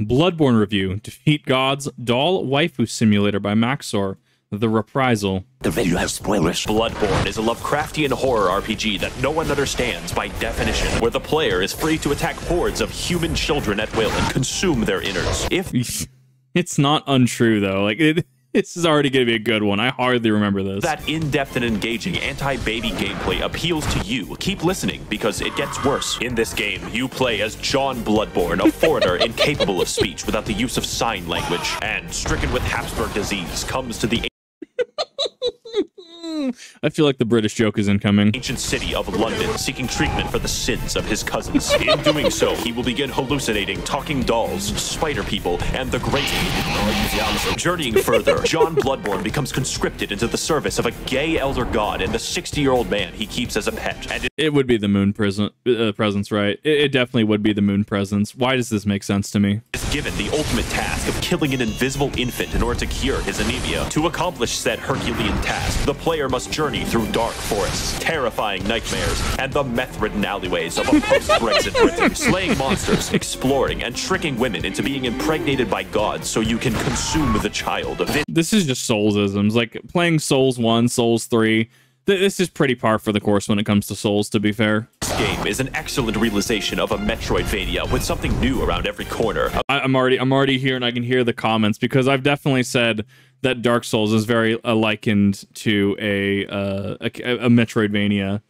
Bloodborne review, Defeat Gods, Doll Waifu Simulator by Max0r, The Reprisal. The video has spoilers. Bloodborne is a Lovecraftian horror RPG that no one understands by definition, where the player is free to attack hordes of human children at will and consume their innards. If it's not untrue though, like this is already going to be a good one. I hardly remember this. That in-depth and engaging anti-baby gameplay appeals to you. Keep listening, because it gets worse. In this game, you play as John Bloodborne, a foreigner incapable of speech without the use of sign language, and stricken with Habsburg disease, comes to the... I feel like the British joke is incoming. Ancient city of London, seeking treatment for the sins of his cousins. In doing so, he will begin hallucinating talking dolls, spider people, and the great... Journeying further, John Bloodborne becomes conscripted into the service of a gay elder god and the 60-year-old man he keeps as a pet. And it would be the moon presence, right? It definitely would be the moon presence. Why does this make sense to me? Is given the ultimate task of killing an invisible infant in order to cure his anemia. To accomplish said Herculean task, the player must journey through dark forests, terrifying nightmares, and the meth-ridden alleyways of a post-Brexit Britain, slaying monsters, exploring, and tricking women into being impregnated by gods so you can consume the child. This is just Soulsisms, like playing Souls 1, Souls 3. This is pretty par for the course when it comes to Souls, to be fair. This game is an excellent realization of a Metroidvania with something new around every corner. I'm already here, and I can hear the comments because I've definitely said that Dark Souls is very likened to a Metroidvania,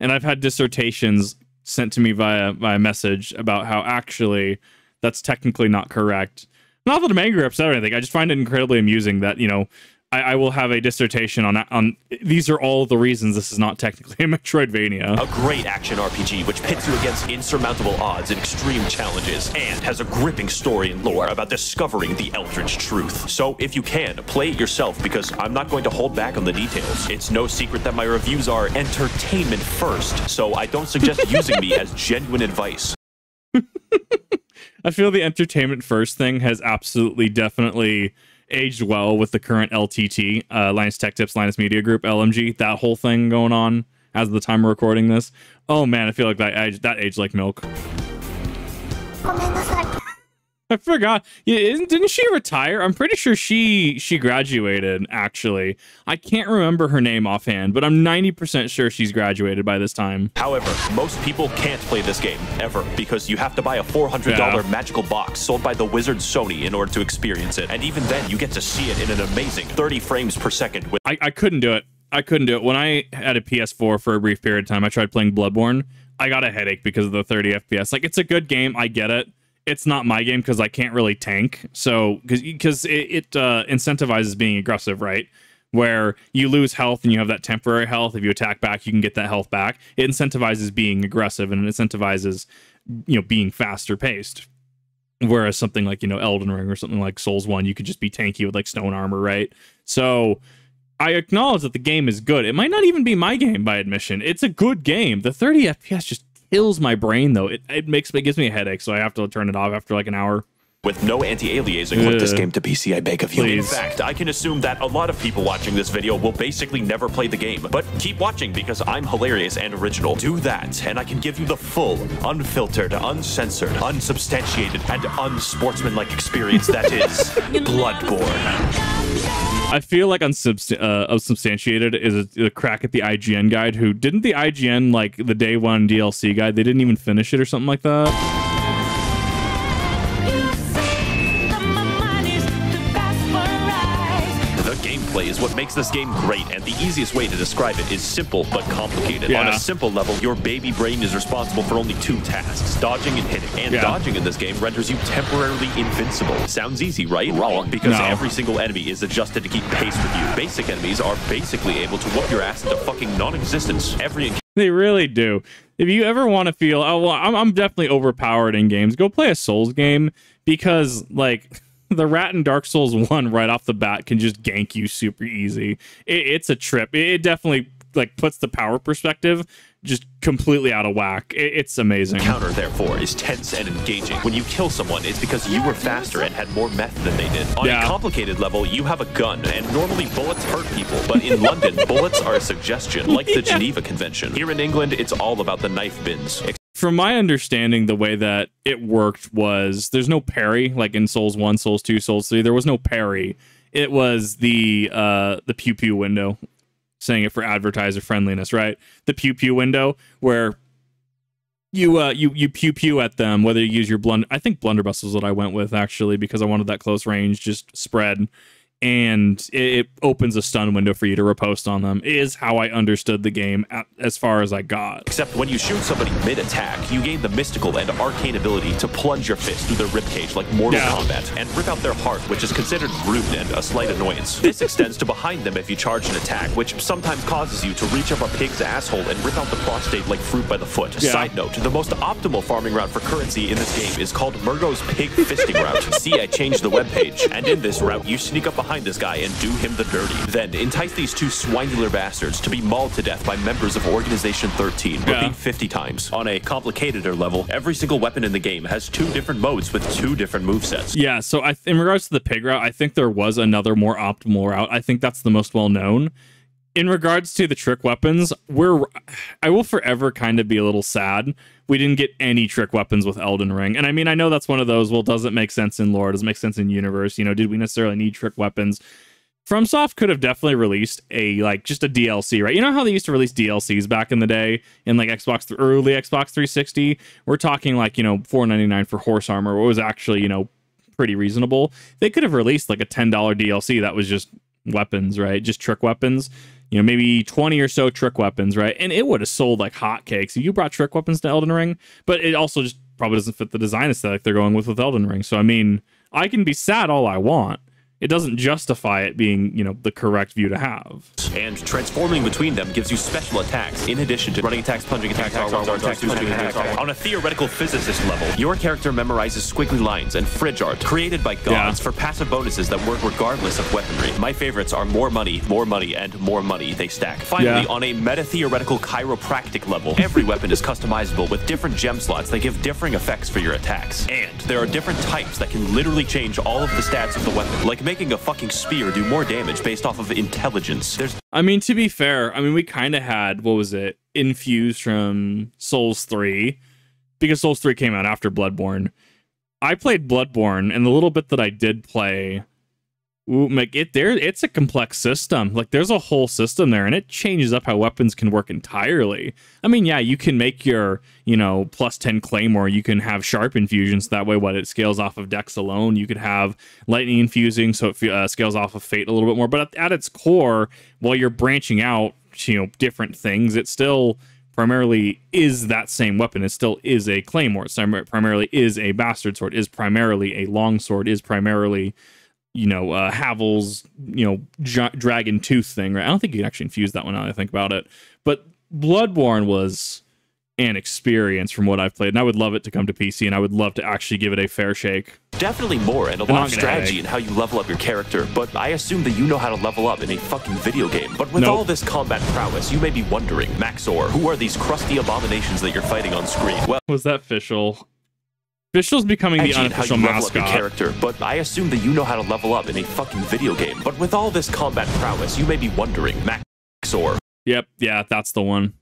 and I've had dissertations sent to me via message about how actually that's technically not correct. Not that I'm angry or upset or anything. I just find it incredibly amusing that, you know, I will have a dissertation on these are all the reasons this is not technically a Metroidvania. A great action RPG which pits you against insurmountable odds and extreme challenges, and has a gripping story and lore about discovering the Eldritch truth. So if you can, play it yourself, because I'm not going to hold back on the details. It's no secret that my reviews are entertainment first, so I don't suggest using me as genuine advice. I feel the entertainment first thing has absolutely definitely aged well with the current LTT, Linus Tech Tips, Linus Media Group, LMG, that whole thing going on as of the time we're recording this. Oh man, I feel like that aged like milk. I forgot. Yeah, didn't she retire? I'm pretty sure she graduated, actually. I can't remember her name offhand, but I'm 90% sure she's graduated by this time. However, most people can't play this game, ever, because you have to buy a $400 magical box sold by the wizard Sony in order to experience it. And even then, you get to see it in an amazing 30 frames per second. With I couldn't do it. I couldn't do it. When I had a PS4 for a brief period of time, I tried playing Bloodborne. I got a headache because of the 30 FPS. Like, it's a good game. I get it. It's not my game because I can't really tank. So, because it incentivizes being aggressive, right? Where you lose health and you have that temporary health. If you attack back, you can get that health back. It incentivizes being aggressive, and it incentivizes, you know, being faster paced. Whereas something like, you know, Elden Ring or something like Souls 1, you could just be tanky with like stone armor, right? So I acknowledge that the game is good. It might not even be my game by admission. It's a good game. The 30 FPS just kills my brain though. It gives me a headache, so I have to turn it off after like an hour. With no anti-aliasing. Put this game to PC, I beg of you. Please. In fact, I can assume that a lot of people watching this video will basically never play the game, but keep watching because I'm hilarious and original. Do that, and I can give you the full, unfiltered, uncensored, unsubstantiated, and unsportsmanlike experience that is Bloodborne. I feel like unsubstantiated is a crack at the IGN guide. Who didn't the IGN, like the day one DLC guide, they didn't even finish it or something like that? Is what makes this game great, and the easiest way to describe it is simple but complicated. Yeah. On a simple level, your baby brain is responsible for only two tasks: dodging and hitting. And dodging in this game renders you temporarily invincible. Sounds easy, right? Wrong, because every single enemy is adjusted to keep pace with you. Basic enemies are basically able to whoop your ass into fucking non-existence. They really do. If you ever want to feel, oh well, I'm definitely overpowered in games, go play a Souls game, because like the rat in Dark Souls 1 right off the bat can just gank you super easy. It's a trip. It definitely like puts the power perspective just completely out of whack. It's amazing. The counter, therefore, is tense and engaging. When you kill someone, it's because you were faster and had more meth than they did. On a complicated level, you have a gun, and normally bullets hurt people, but in London, bullets are a suggestion, like the Geneva Convention. Here in England, it's all about the knife bins. From my understanding, the way that it worked was there's no parry, like in Souls 1, Souls 2, Souls 3. There was no parry. It was the pew pew window, saying it for advertiser friendliness, right? The pew pew window where you you pew pew at them, whether you use your I think blunderbuss was what I went with actually, because I wanted that close range, just spread, and it opens a stun window for you to riposte on them. Is how I understood the game as far as I got. Except when you shoot somebody mid attack, you gain the mystical and arcane ability to plunge your fist through their ribcage like Mortal Kombat and rip out their heart, which is considered rude and a slight annoyance. This extends to behind them if you charge an attack, which sometimes causes you to reach up a pig's asshole and rip out the prostate like fruit by the foot. Yeah. Side note, the most optimal farming route for currency in this game is called Murgo's pig fisting route. See, I changed the webpage. And in this route, you sneak up behind this guy and do him the dirty. Then entice these two swangular bastards to be mauled to death by members of Organization 13. Repeat 50 times. On a complicateder level, every single weapon in the game has two different modes with two different movesets. Yeah, so in regards to the pig route, I think there was another more optimal route. I think that's the most well-known. In regards to the trick weapons, I will forever kind of be a little sad we didn't get any trick weapons with Elden Ring. And I mean, I know that's one of those, well, does it make sense in lore? Does it make sense in universe? You know, did we necessarily need trick weapons? FromSoft could have definitely released a, like, just a DLC, right? You know how they used to release DLCs back in the day in, like, early Xbox 360? We're talking, like, you know, $4.99 for horse armor, what was actually, you know, pretty reasonable. They could have released, like, a $10 DLC that was just weapons, right? Just trick weapons. You know, maybe 20 or so trick weapons, right? And it would have sold like hotcakes if you brought trick weapons to Elden Ring, but it also just probably doesn't fit the design aesthetic they're going with Elden Ring. So, I mean, I can be sad all I want. It doesn't justify it being, you know, the correct view to have. And transforming between them gives you special attacks in addition to running attacks, plunging attacks, R1 attacks. On a theoretical physicist level, your character memorizes squiggly lines and fridge art created by gods for passive bonuses that work regardless of weaponry. My favorites are more money, and more money they stack. Finally, on a meta-theoretical chiropractic level, every weapon is customizable with different gem slots that give differing effects for your attacks. And there are different types that can literally change all of the stats of the weapon, like making a fucking spear do more damage based off of intelligence. I mean, to be fair, I mean, we kind of had, what was it, infused from Souls 3, because Souls 3 came out after Bloodborne. I played Bloodborne, and the little bit that I did play, like, it's a complex system. Like, there's a whole system there, and it changes up how weapons can work entirely. I mean, yeah, you can make your, you know, plus 10 claymore, you can have sharp infusions, that way what it scales off of dex alone. You could have lightning infusing, so it scales off of fate a little bit more. But at its core, while you're branching out, you know, different things, it still primarily is that same weapon. It still is a claymore. It primarily is a bastard sword, is primarily a longsword, is primarily, you know, Havel's, you know, dragon tooth thing, right? I don't think you can actually infuse that one now that I think about it. But Bloodborne was an experience from what I've played, and I would love it to come to PC, and I would love to actually give it a fair shake. Definitely more, and a lot of strategy in how you level up your character, but I assume that you know how to level up in a fucking video game. But with all this combat prowess, you may be wondering, Max0r, who are these crusty abominations that you're fighting on screen? Well, was that Fischl? Fischl's becoming the unofficial mascot. Character, but I assume that you know how to level up in a fucking video game. But with all this combat prowess, you may be wondering, Max0r. Yep, yeah, that's the one.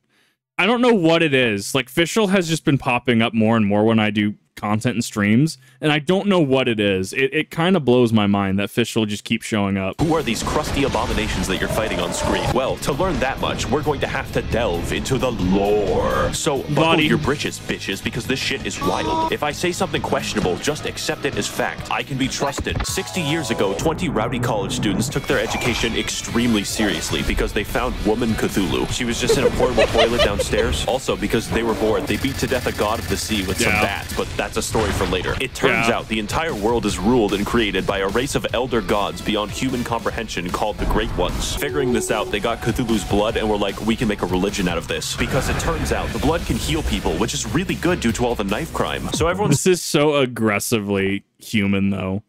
I don't know what it is. Like, Fischl has just been popping up more and more when I do content and streams, and I don't know what it is. It kind of blows my mind that Fischl just keeps showing up. Who are these crusty abominations that you're fighting on screen? Well, to learn that much, we're going to have to delve into the lore. So buckle your britches, bitches, because this shit is wild. If I say something questionable, just accept it as fact. I can be trusted. 60 years ago, 20 rowdy college students took their education extremely seriously because they found woman Cthulhu. She was just in a portable toilet downstairs. Also, because they were bored, they beat to death a god of the sea with some bats, but that's a story for later. It turns out the entire world is ruled and created by a race of elder gods beyond human comprehension called the Great Ones. Figuring this out, they got Cthulhu's blood and were like, we can make a religion out of this. Because it turns out the blood can heal people, which is really good due to all the knife crime. So everyone— This is so aggressively human, though.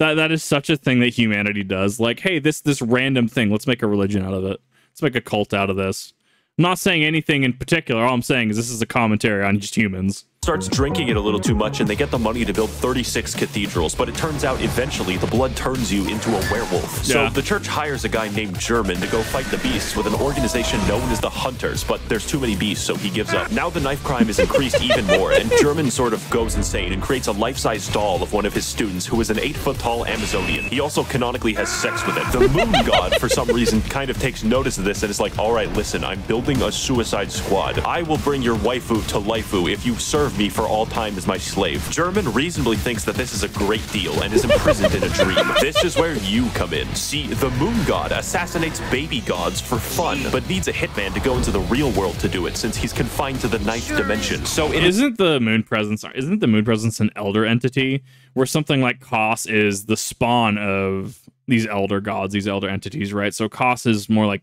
That is such a thing that humanity does. Like, hey, this random thing, let's make a religion out of it. Let's make a cult out of this. I'm not saying anything in particular. All I'm saying is this is a commentary on just humans. starts drinking it a little too much, and they get the money to build 36 cathedrals. But it turns out eventually the blood turns you into a werewolf. Yeah. So the church hires a guy named German to go fight the beasts with an organization known as the Hunters, but there's too many beasts, so he gives up. Now the knife crime is increased even more, and German sort of goes insane and creates a life-size doll of one of his students who is an 8-foot-tall Amazonian. He also canonically has sex with it. The moon god, for some reason, kind of takes notice of this and is like, all right, listen, I'm building a suicide squad. I will bring your waifu to laifu if you serve me for all time as my slave. German reasonably thinks that this is a great deal and is imprisoned in a dream. This is where you come in. See, the moon god assassinates baby gods for fun, but needs a hitman to go into the real world to do it since he's confined to the 9th dimension. So it isn't the moon presence an elder entity where something like Kos is the spawn of these elder gods, these elder entities, right? So Kos is more like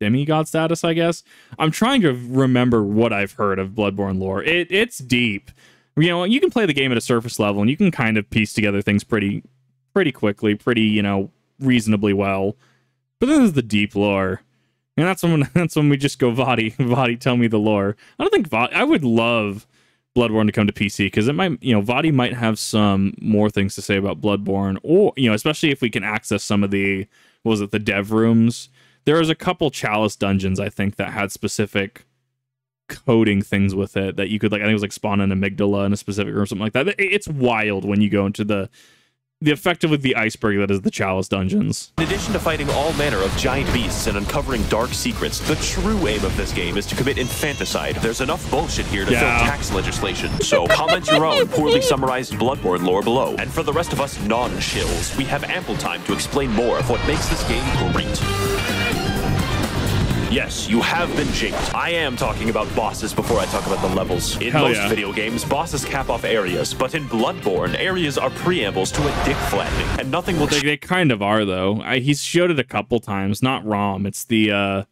demigod status, I guess. I'm trying to remember what I've heard of Bloodborne lore. It's deep. You know, you can play the game at a surface level and you can kind of piece together things pretty quickly, you know, reasonably well. But this is the deep lore. And that's when we just go, Vadi, tell me the lore. I don't think Vadi, I would love Bloodborne to come to PC, because it might, you know, Vadi might have some more things to say about Bloodborne, or, you know, especially if we can access some of the, what was it, the dev rooms. There was a couple Chalice Dungeons, I think, that had specific coding things with it that you could, like, I think it was like spawn an amygdala in a specific room or something like that. It's wild when you go into the effectively the iceberg that is the Chalice Dungeons. In addition to fighting all manner of giant beasts and uncovering dark secrets, the true aim of this game is to commit infanticide. There's enough bullshit here to fill tax legislation, so comment your own poorly summarized Bloodborne lore below. And for the rest of us non-shills, we have ample time to explain more of what makes this game great. Yes, you have been jinked. I am talking about bosses before I talk about the levels. In most video games, bosses cap off areas, but in Bloodborne, areas are preambles to a dick flattening, and nothing will... They kind of are, though. He's showed it a couple times. Not ROM. It's the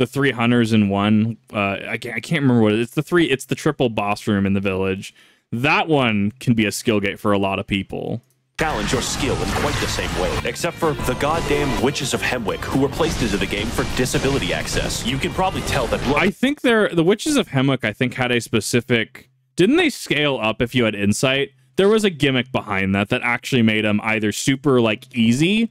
three hunters in one. I can't remember what it is. It's the three. It's the triple boss room in the village. That one can be a skill gate for a lot of people. Challenge your skill in quite the same way, except for the goddamn Witches of Hemwick, who were placed into the game for disability access. You can probably tell that... I think the Witches of Hemwick, I think, had a specific... Didn't they scale up if you had insight? There was a gimmick behind that actually made them either super, like, easy,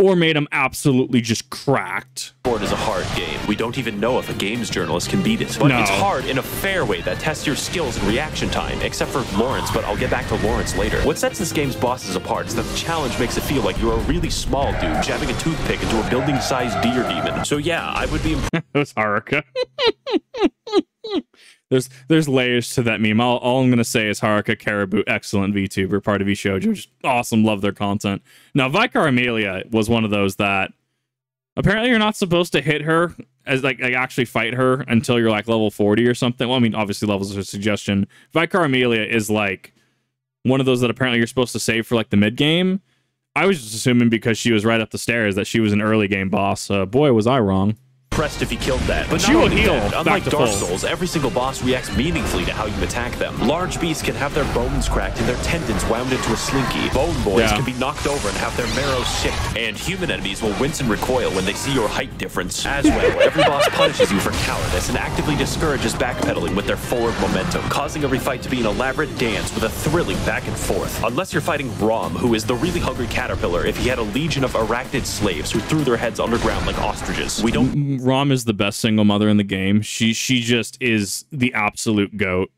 or made them absolutely just cracked. Bloodborne is a hard game. We don't even know if a games journalist can beat it. But no. It's hard in a fair way that tests your skills and reaction time, except for Lawrence, but I'll get back to Lawrence later. What sets this game's bosses apart is that the challenge makes it feel like you're a really small dude jabbing a toothpick into a building-sized deer demon. So yeah, I would be... That was Haruka. There's layers to that meme. All I'm going to say is Haruka Caribou, excellent VTuber, part of VShojo, just awesome, love their content. Now, Vicar Amelia was one of those that apparently you're not supposed to hit her, as like actually fight her until you're like level 40 or something. Well, I mean, obviously levels are a suggestion. Vicar Amelia is like one of those that apparently you're supposed to save for like the mid game. I was just assuming because she was right up the stairs that she was an early game boss. Boy, was I wrong. Impressed if he killed that, but you will heal. Unlike Dark Souls, every single boss reacts meaningfully to how you attack them. Large beasts can have their bones cracked and their tendons wound into a slinky. Bone boys can be knocked over and have their marrow sicked. And human enemies will wince and recoil when they see your height difference. As well, every boss punishes you for cowardice and actively discourages backpedaling with their forward momentum, causing every fight to be an elaborate dance with a thrilling back and forth. Unless you're fighting Rom, who is the really hungry caterpillar if he had a legion of arachnid slaves who threw their heads underground like ostriches. We don't... Rom is the best single mother in the game. She just is the absolute GOAT.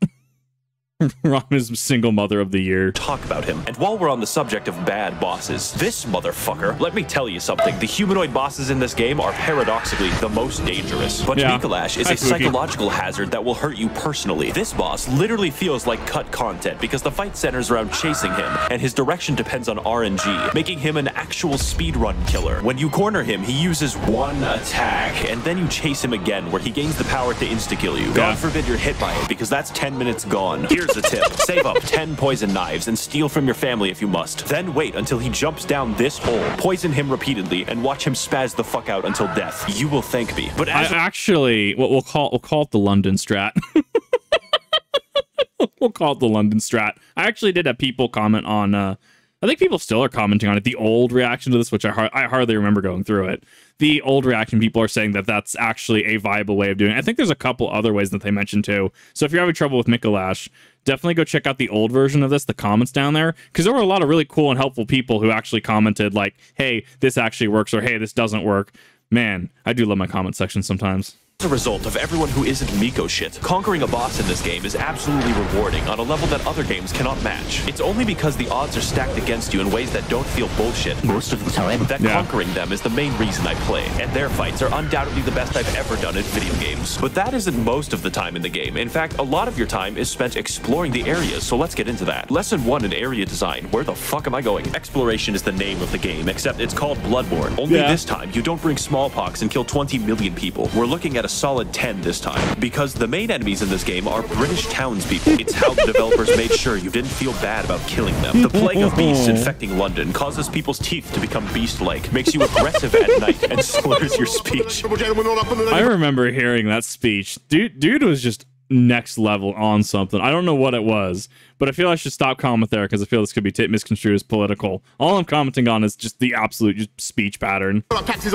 Rom is single mother of the year. Talk about him. And while we're on the subject of bad bosses, this motherfucker, let me tell you something. The humanoid bosses in this game are paradoxically the most dangerous. But Mikolash is a psychological hazard that will hurt you personally. This boss literally feels like cut content because the fight centers around chasing him, and his direction depends on RNG, making him an actual speedrun killer. When you corner him, he uses one attack, and then you chase him again, where he gains the power to insta-kill you. God forbid you're hit by it, because that's 10 minutes gone. Here's a tip. Save up 10 poison knives and steal from your family if you must. Then wait until he jumps down this hole, poison him repeatedly, and watch him spaz the fuck out until death. You will thank me. But as actually, what we'll call it the London strat. We'll call it the London strat. I actually did have people comment on, I think people still are commenting on it, the old reaction to this, which I hardly remember going through it. The old reaction, people are saying that that's actually a viable way of doing it. I think there's a couple other ways that they mentioned too. So if you're having trouble with Mikolash, definitely go check out the old version of this, the comments down there, because there were a lot of really cool and helpful people who actually commented like, hey, this actually works, or hey, this doesn't work. Man, I do love my comment section sometimes. As a result of everyone who isn't Miko shit, conquering a boss in this game is absolutely rewarding on a level that other games cannot match. It's only because the odds are stacked against you in ways that don't feel bullshit. Most of the time. That conquering them is the main reason I play, and their fights are undoubtedly the best I've ever done in video games. But that isn't most of the time in the game. In fact, a lot of your time is spent exploring the areas, so let's get into that. Lesson 1 in area design. Where the fuck am I going? Exploration is the name of the game, except it's called Bloodborne. Only this time, you don't bring smallpox and kill 20 million people. We're looking at a solid 10 this time, because the main enemies in this game are British townspeople. It's how the developers made sure you didn't feel bad about killing them. The plague of beasts infecting London causes people's teeth to become beast-like, makes you aggressive at night, and slurs your speech. I remember hearing that speech. Dude was just next level on something. I don't know what it was, but I feel I should stop comment there because I feel this could be misconstrued as political. All I'm commenting on is just the absolute speech pattern.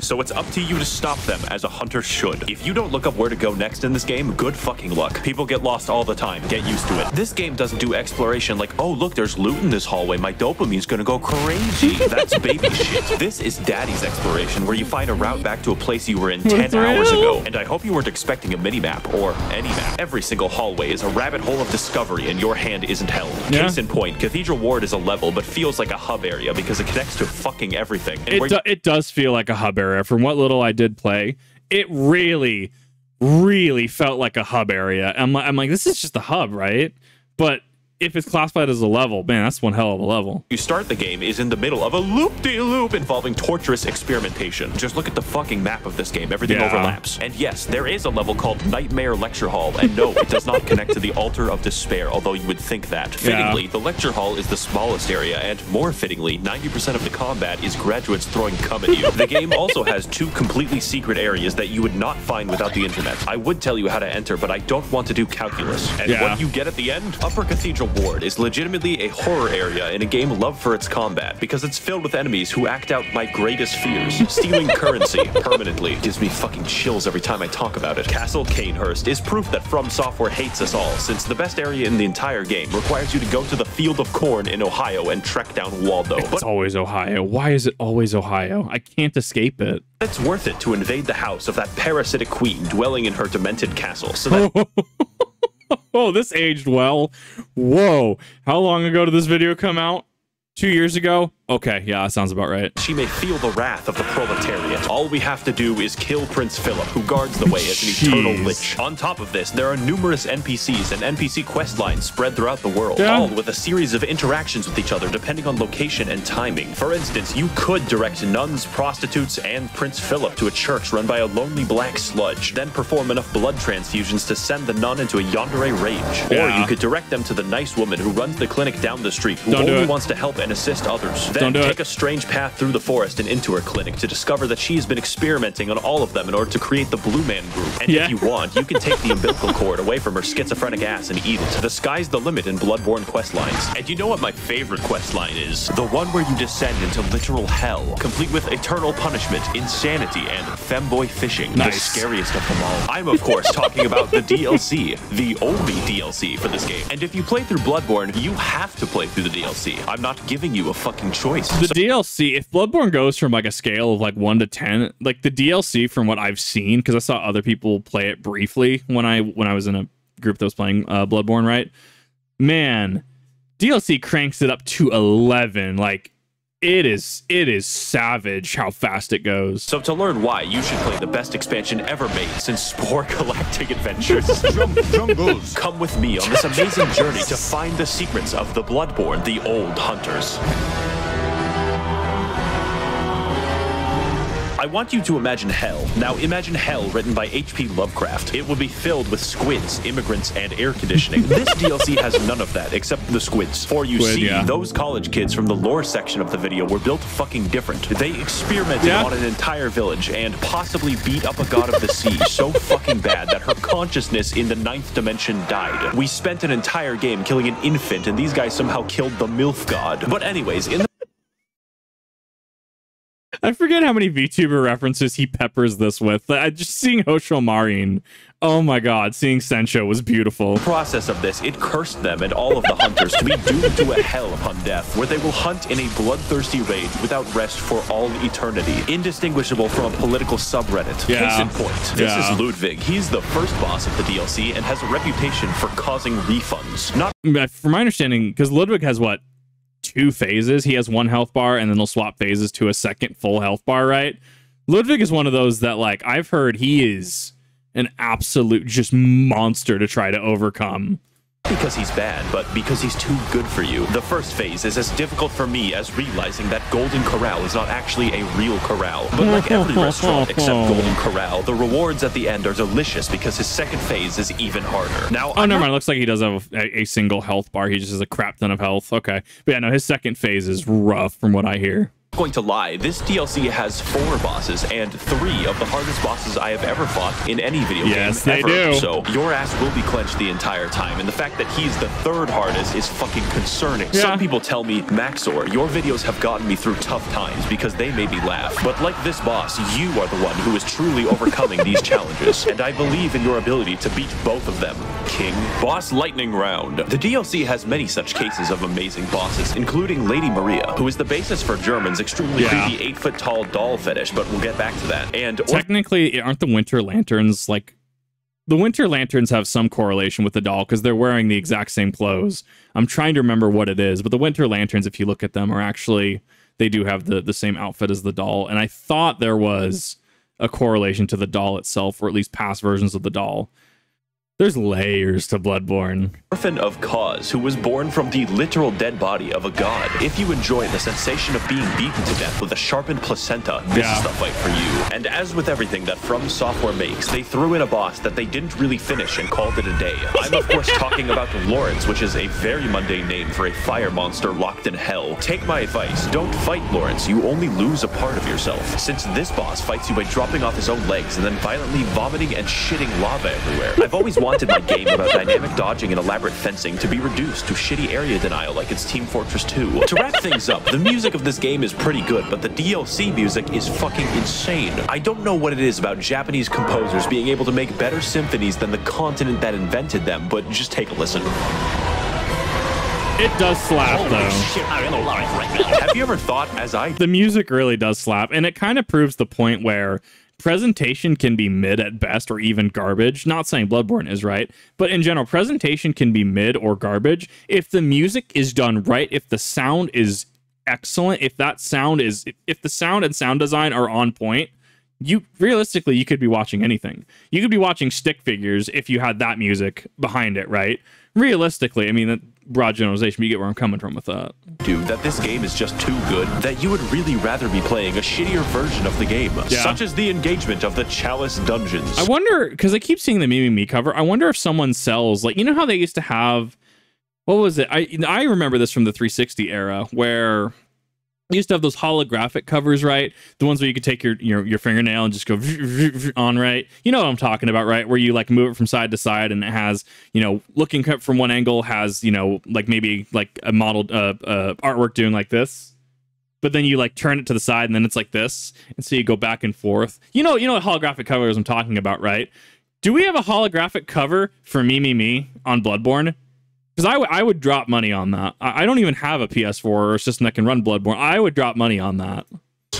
So it's up to you to stop them, as a hunter should. If you don't look up where to go next in this game, good fucking luck. People get lost all the time. Get used to it. This game doesn't do exploration like, oh, look, there's loot in this hallway. My dopamine's gonna go crazy. That's baby shit. This is daddy's exploration, where you find a route back to a place you were in 10 hours ago. And I hope you weren't expecting a mini-map, or any map. Every single hallway is a rabbit hole of discovery, and your hand isn't held. Case in point, Cathedral Ward is a level, but feels like a hub area because it connects to fucking everything. And it does feel like a hub area. From what little I did play, it really, really felt like a hub area. I'm like, this is just a hub, right? But if it's classified as a level, man, that's one hell of a level. You start the game is in the middle of a loop-de-loop involving torturous experimentation. Just look at the fucking map of this game. Everything overlaps. And yes, there is a level called Nightmare Lecture Hall, and no, it does not connect to the Altar of Despair, although you would think that. Fittingly, the Lecture Hall is the smallest area, and more fittingly, 90% of the combat is graduates throwing cum at you. The game also has two completely secret areas that you would not find without the internet. I would tell you how to enter, but I don't want to do calculus. And what do you get at the end? Upper Cathedral Ward is legitimately a horror area in a game loved for its combat, because it's filled with enemies who act out my greatest fears. Stealing currency permanently gives me fucking chills every time I talk about it. Castle Kanehurst is proof that FromSoftware hates us all, since the best area in the entire game requires you to go to the field of corn in Ohio and trek down Waldo. It's always Ohio. Why is it always Ohio? I can't escape it. It's worth it to invade the house of that parasitic queen dwelling in her demented castle, so that... Oh, this aged well. Whoa. How long ago did this video come out? 2 years ago? Okay, yeah, that sounds about right. She may feel the wrath of the proletariat. All we have to do is kill Prince Philip, who guards the way as an eternal lich. On top of this, there are numerous NPCs and NPC quest lines spread throughout the world, all with a series of interactions with each other depending on location and timing. For instance, you could direct nuns, prostitutes, and Prince Philip to a church run by a lonely black sludge, then perform enough blood transfusions to send the nun into a yandere rage. Or you could direct them to the nice woman who runs the clinic down the street, who only wants to help and assist others. Then take a strange path through the forest and into her clinic to discover that she's been experimenting on all of them in order to create the Blue Man Group. And if you want, you can take the umbilical cord away from her schizophrenic ass and eat it. The sky's the limit in Bloodborne quest lines. And you know what my favorite quest line is? The one where you descend into literal hell, complete with eternal punishment, insanity, and femboy fishing. The scariest of them all. I'm, of course, talking about the DLC, the only DLC for this game. And if you play through Bloodborne, you have to play through the DLC. I'm not giving you a fucking choice. The DLC, if Bloodborne goes from like a scale of like 1 to 10, like the DLC from what I've seen, because I saw other people play it briefly when I was in a group that was playing Bloodborne, right? Man, DLC cranks it up to 11. Like, it is savage how fast it goes. So to learn why, you should play the best expansion ever made since Spore Galactic Adventures. Come with me on this amazing journey to find the secrets of the Bloodborne, the Old Hunters. I want you to imagine hell. Now imagine hell written by H.P. Lovecraft. It will be filled with squids, immigrants, and air conditioning. This DLC has none of that, except the squids. For you those college kids from the lore section of the video were built fucking different. They experimented on an entire village and possibly beat up a god of the sea so fucking bad that her consciousness in the 9th dimension died. We spent an entire game killing an infant, and these guys somehow killed the MILF god. But anyways, in the I forget how many VTuber references he peppers this with. Just seeing Hoshomarin, oh my god, seeing Sencho was beautiful. The process of this, it cursed them and all of the hunters to be doomed to a hell upon death, where they will hunt in a bloodthirsty raid without rest for all eternity, indistinguishable from a political subreddit. Yeah. Case in point, this is Ludwig. He's the first boss of the DLC and has a reputation for causing refunds. Not from my understanding, because Ludwig has what? 2 phases. He has 1 health bar and then they'll swap phases to a second full health bar, right? Ludwig is one of those that, like, I've heard he is an absolute just monster to try to overcome. Because he's bad, but because he's too good for you. The first phase is as difficult for me as realizing that Golden Corral is not actually a real corral. But like every restaurant except Golden Corral, the rewards at the end are delicious because his second phase is even harder. Now, oh, never mind. Looks like he does have a single health bar. He just has a crap ton of health. Okay. But yeah, no, his second phase is rough from what I hear. Going to lie, this DLC has 4 bosses and 3 of the hardest bosses I have ever fought in any video game ever. Yes, they do. So your ass will be clenched the entire time, and the fact that he's the 3rd hardest is fucking concerning. Yeah. Some people tell me, Max0r, your videos have gotten me through tough times because they made me laugh. But like this boss, you are the one who is truly overcoming these challenges, and I believe in your ability to beat both of them. King Boss Lightning Round. The DLC has many such cases of amazing bosses, including Lady Maria, who is the basis for German's extremely creepy 8-foot-tall doll fetish, but we'll get back to that. And technically, aren't the Winter Lanterns, like, the Winter Lanterns have some correlation with the doll because they're wearing the exact same clothes. I'm trying to remember what it is, but the Winter Lanterns, if you look at them, are actually, they do have the same outfit as the doll. And I thought there was a correlation to the doll itself, or at least past versions of the doll. There's layers to Bloodborne. Orphan of Cause, who was born from the literal dead body of a god. If you enjoy the sensation of being beaten to death with a sharpened placenta, this is the fight for you. And as with everything that From Software makes, they threw in a boss that they didn't really finish and called it a day. I'm of course talking about Lawrence, which is a very mundane name for a fire monster locked in hell. Take my advice, don't fight Lawrence, you only lose a part of yourself. Since this boss fights you by dropping off his own legs and then violently vomiting and shitting lava everywhere. I've always wanted my game about dynamic dodging and elaborate fencing to be reduced to shitty area denial like it's Team Fortress 2. To wrap things up, the music of this game is pretty good, but the DLC music is fucking insane. I don't know what it is about Japanese composers being able to make better symphonies than the continent that invented them, but just take a listen. It does slap, though. Shit, I'm alive right now. Have you ever thought, as I... The music really does slap, and it kind of proves the point where presentation can be mid at best or even garbage. Not saying Bloodborne is right, but in general, presentation can be mid or garbage. If the music is done right, if the sound is excellent, if that sound is, if the sound and sound design are on point, you realistically, you could be watching anything. You could be watching stick figures if you had that music behind it, right? Realistically, I mean, that broad generalization, but you get where I'm coming from with that. Dude, that this game is just too good that you would really rather be playing a shittier version of the game, such as the engagement of the Chalice Dungeons. I wonder, because I keep seeing the Mimi Me cover, I wonder if someone sells, like, you know how they used to have, what was it? I remember this from the 360 era where you used to have those holographic covers, right? The ones where you could take your fingernail and just go on, right? You know what I'm talking about, right? Where you like move it from side to side and it has, you know, looking up from one angle has, you know, like maybe like a modeled artwork doing like this. But then you like turn it to the side and then it's like this. And so you go back and forth. You know what holographic covers I'm talking about, right? Do we have a holographic cover for Me on Bloodborne? Because I would drop money on that. I don't even have a PS4 or a system that can run Bloodborne. I would drop money on that.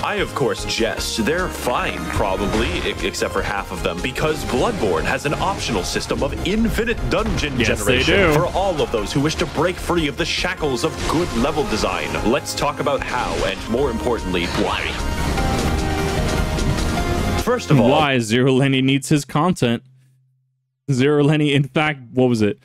I, of course, jest. They're fine, probably, except for half of them, because Bloodborne has an optional system of infinite dungeon generation for all of those who wish to break free of the shackles of good level design. Let's talk about how, and more importantly, why. First of all... why ZeroLenny needs his content. ZeroLenny, in fact, what was it?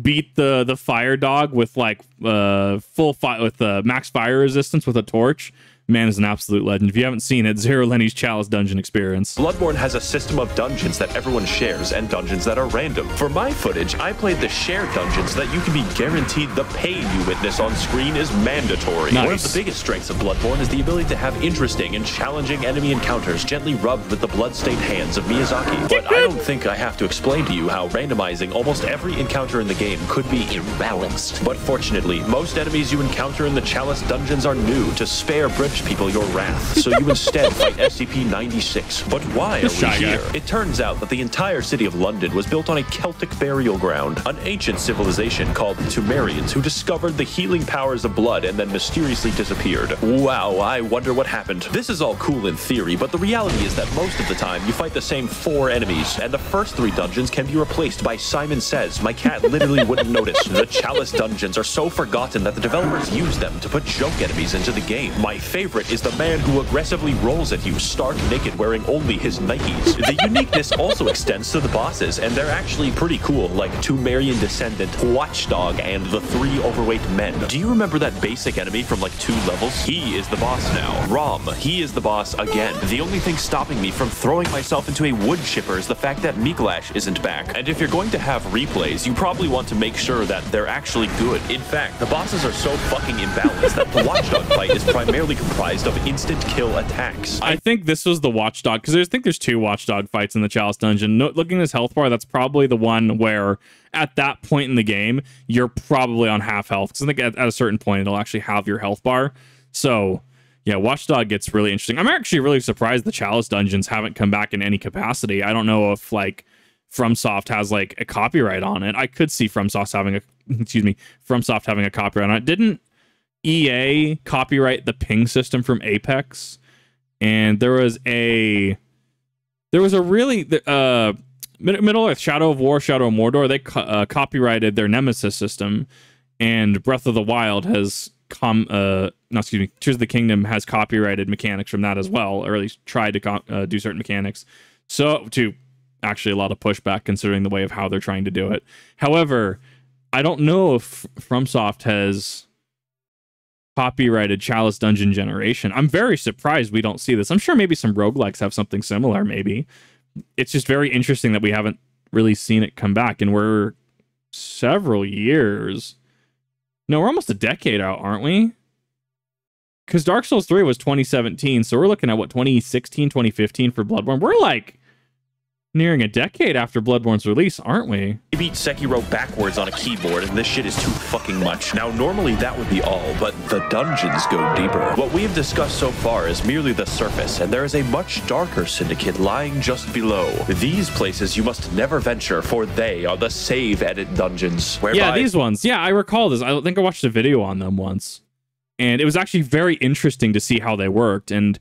Beat the fire dog with like full fight with max fire resistance with a torch. Man is an absolute legend. If you haven't seen it, ZeroLenny's Chalice Dungeon Experience. Bloodborne has a system of dungeons that everyone shares and dungeons that are random. For my footage, I played the shared dungeons that you can be guaranteed the pain you witness on screen is mandatory. Nice. One of the biggest strengths of Bloodborne is the ability to have interesting and challenging enemy encounters gently rubbed with the bloodstained hands of Miyazaki. But I don't think I have to explain to you how randomizing almost every encounter in the game could be imbalanced. But fortunately, most enemies you encounter in the Chalice Dungeons are new to spare Brit gives people your wrath, so you instead fight SCP-96. But why are we here? It turns out that the entire city of London was built on a Celtic burial ground, an ancient civilization called the Tumerians, who discovered the healing powers of blood and then mysteriously disappeared. Wow, I wonder what happened. This is all cool in theory, but the reality is that most of the time you fight the same 4 enemies, and the first 3 dungeons can be replaced by Simon Says. My cat literally wouldn't notice. The Chalice Dungeons are so forgotten that the developers use them to put joke enemies into the game. My favorite is the man who aggressively rolls at you stark naked wearing only his Nikes. The uniqueness also extends to the bosses, and they're actually pretty cool, like Tumerian Descendant, Watchdog, and the 3 overweight men. Do you remember that basic enemy from like 2 levels? He is the boss now. Rom, he is the boss again. The only thing stopping me from throwing myself into a wood chipper is the fact that Mikolash isn't back. And if you're going to have replays, you probably want to make sure that they're actually good. In fact, the bosses are so fucking imbalanced that the Watchdog fight is primarily comprised of instant kill attacks. I think this was the Watchdog, because I think there's 2 Watchdog fights in the Chalice Dungeon. No, looking at his health bar, that's probably the one where at that point in the game, you're probably on half health, because I think at a certain point, it'll actually have your health bar. So yeah, Watchdog gets really interesting. I'm actually really surprised the Chalice Dungeons haven't come back in any capacity. I don't know if like Fromsoft has like a copyright on it. I could see Fromsoft having a copyright on it. Didn't EA copyright the ping system from Apex? And there was a really Middle-earth, Shadow of War, Shadow of Mordor, they copyrighted their Nemesis system, and Breath of the Wild has Tears of the Kingdom has copyrighted mechanics from that as well, or at least tried to do certain mechanics. So, to actually a lot of pushback considering the way of how they're trying to do it. However, I don't know if FromSoft has copyrighted Chalice Dungeon Generation. I'm very surprised we don't see this. I'm sure maybe some roguelikes have something similar, maybe. It's just very interesting that we haven't really seen it come back, and we're several years. No, we're almost a decade out, aren't we? Because Dark Souls 3 was 2017, so we're looking at, what, 2016, 2015 for Bloodborne? We're like nearing a decade after Bloodborne's release, aren't we? You beat Sekiro backwards on a keyboard, and this shit is too fucking much. Now, normally that would be all, but the dungeons go deeper. What we've discussed so far is merely the surface, and there is a much darker syndicate lying just below. These places you must never venture, for they are the save edit dungeons. Whereby... yeah, these ones. Yeah, I recall this. I think I watched a video on them once, and it was actually very interesting to see how they worked, and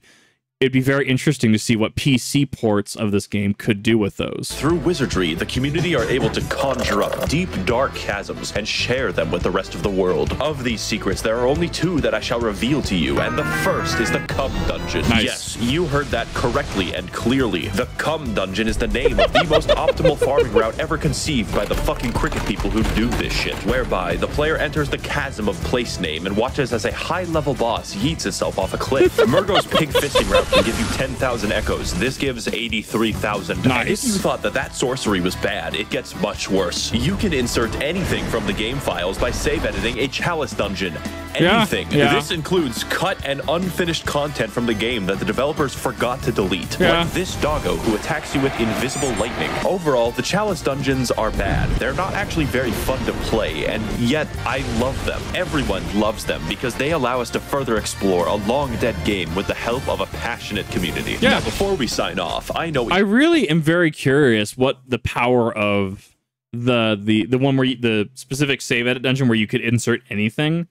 it'd be very interesting to see what PC ports of this game could do with those. Through wizardry, the community are able to conjure up deep, dark chasms and share them with the rest of the world. Of these secrets, there are only 2 that I shall reveal to you, and the first is the Cum Dungeon. Nice. Yes, you heard that correctly and clearly. The Cum Dungeon is the name of the most optimal farming route ever conceived by the fucking cricket people who do this shit, whereby the player enters the chasm of place name and watches as a high-level boss yeets itself off a cliff. Murgo's pig fisting route can give you 10,000 echoes. This gives 83,000. Nice. If you thought that that sorcery was bad, it gets much worse. You can insert anything from the game files by save editing a Chalice Dungeon. Anything. Yeah. This includes cut and unfinished content from the game that the developers forgot to delete. Yeah. Like this doggo who attacks you with invisible lightning. Overall, the Chalice Dungeons are bad. They're not actually very fun to play, and yet I love them. Everyone loves them because they allow us to further explore a long dead game with the help of a passionate community. Yeah. Now, before we sign off, I really am very curious what the power of the one where the specific save edit dungeon where you could insert anything.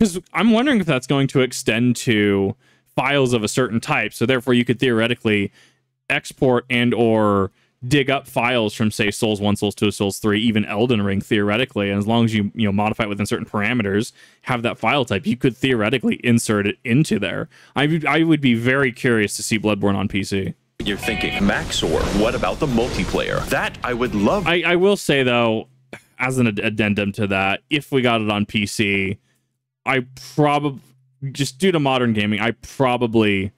Because I'm wondering if that's going to extend to files of a certain type, so therefore you could theoretically export and or dig up files from, say, Souls 1, Souls 2, Souls 3, even Elden Ring, theoretically, and as long as you modify it within certain parameters, have that file type, you could theoretically insert it into there. I would be very curious to see Bloodborne on PC. You're thinking, Max0r, what about the multiplayer? That I would love... I will say, though, as an addendum to that, if we got it on PC... I probably, just due to modern gaming, I probably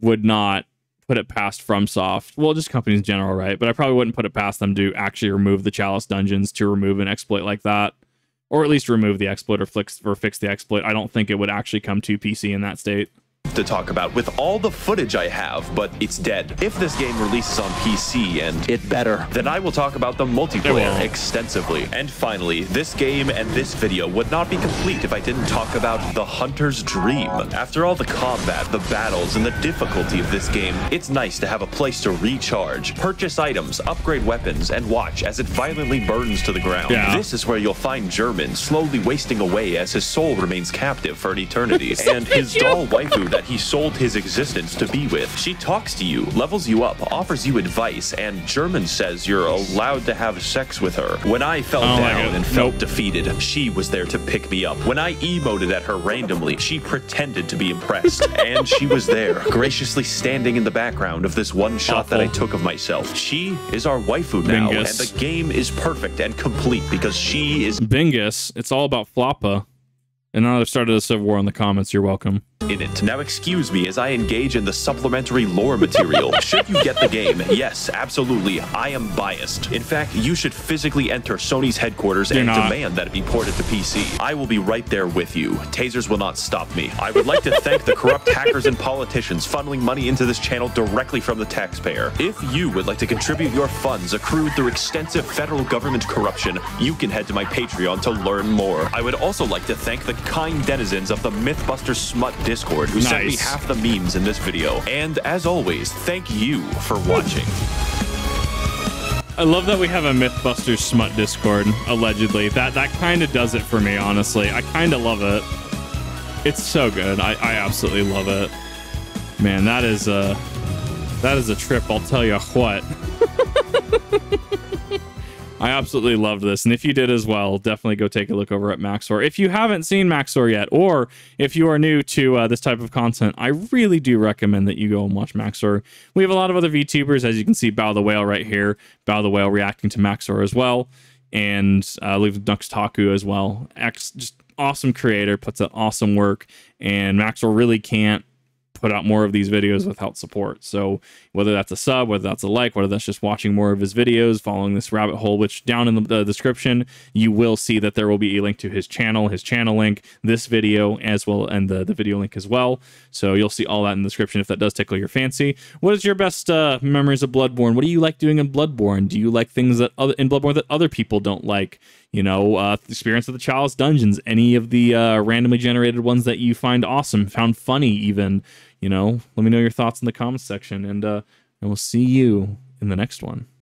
would not put it past FromSoft. Well, just companies in general, right? But I probably wouldn't put it past them to actually remove the Chalice Dungeons, to remove an exploit like that. Or at least remove the exploit or fix the exploit. I don't think it would actually come to PC in that state. to talk about with all the footage I have, but it's dead. If this game releases on PC, and it better, then I will talk about the multiplayer extensively. And finally, this game and this video would not be complete if I didn't talk about The Hunter's Dream. After all the combat, the battles, and the difficulty of this game, it's nice to have a place to recharge, purchase items, upgrade weapons, and watch as it violently burns to the ground. Yeah. This is where you'll find German slowly wasting away as his soul remains captive for an eternity, and his doll waifu that he sold his existence to be with. She talks to you, levels you up, offers you advice, and German says you're allowed to have sex with her. When I fell down and felt defeated, she was there to pick me up. When I emoted at her randomly, she pretended to be impressed, and she was there, graciously standing in the background of this one shot that I took of myself. She is our waifu now, and the game is perfect and complete because she is Bingus. It's all about Floppa. And now they've started a civil war in the comments. You're welcome. In it. Now excuse me as I engage in the supplementary lore material. Should you get the game? Yes, absolutely. I am biased. In fact, you should physically enter Sony's headquarters and demand that it be ported to PC. I will be right there with you. Tasers will not stop me. I would like to thank the corrupt hackers and politicians funneling money into this channel directly from the taxpayer. If you would like to contribute your funds accrued through extensive federal government corruption, you can head to my Patreon to learn more. I would also like to thank the kind denizens of the Mythbusters Smut Discord who sent me half the memes in this video. And as always, thank you for watching. I love that we have a Mythbusters Smut Discord, allegedly. That kind of does it for me, honestly. I kind of love it. It's so good. I absolutely love it. Man, that is a trip, I'll tell you what. I absolutely loved this, and if you did as well, definitely go take a look over at Max0r. If you haven't seen Max0r yet, or if you are new to this type of content, I really do recommend that you go and watch Max0r. We have a lot of other VTubers, as you can see, Bow the Whale right here. Bow the Whale reacting to Max0r as well, and leave Nux Taku as well. Just awesome creator, puts out awesome work, and Max0r really can't put out more of these videos without support. So whether that's a sub, whether that's a like, whether that's just watching more of his videos, following this rabbit hole, which down in the description, you will see that there will be a link to his channel link, this video as well, and the video link as well. So you'll see all that in the description if that does tickle your fancy. What is your best memories of Bloodborne? What do you like doing in Bloodborne? Do you like things that in Bloodborne that other people don't like? You know, experience of the Chalice Dungeons, any of the randomly generated ones that you find awesome, found funny even, you know, let me know your thoughts in the comments section, and we'll see you in the next one.